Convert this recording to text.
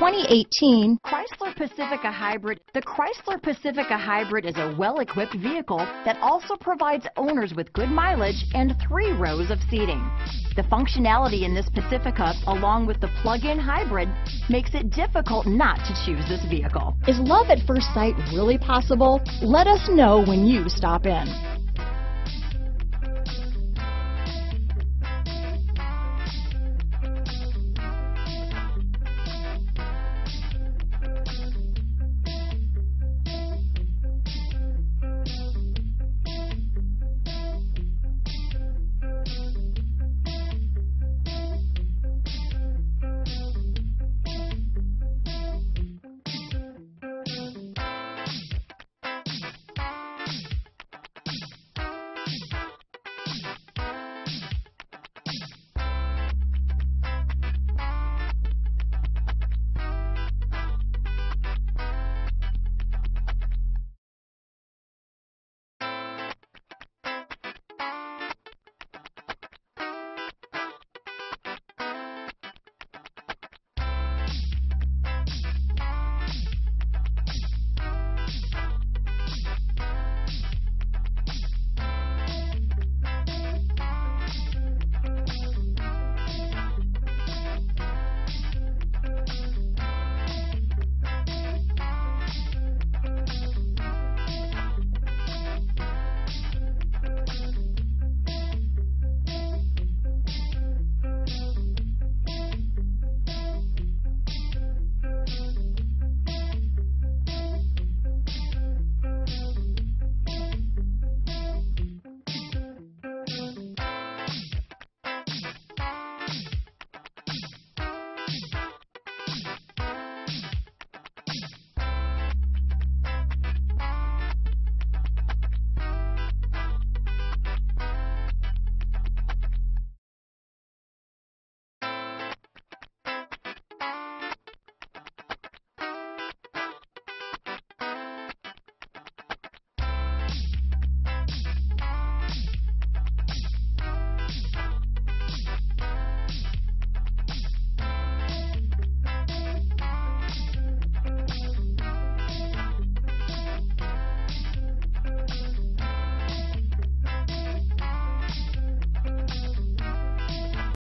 2018 Chrysler Pacifica Hybrid. The Chrysler Pacifica Hybrid is a well-equipped vehicle that also provides owners with good mileage and 3 rows of seating. The functionality in this Pacifica, along with the plug-in hybrid, makes it difficult not to choose this vehicle. Is love at first sight really possible? Let us know when you stop in.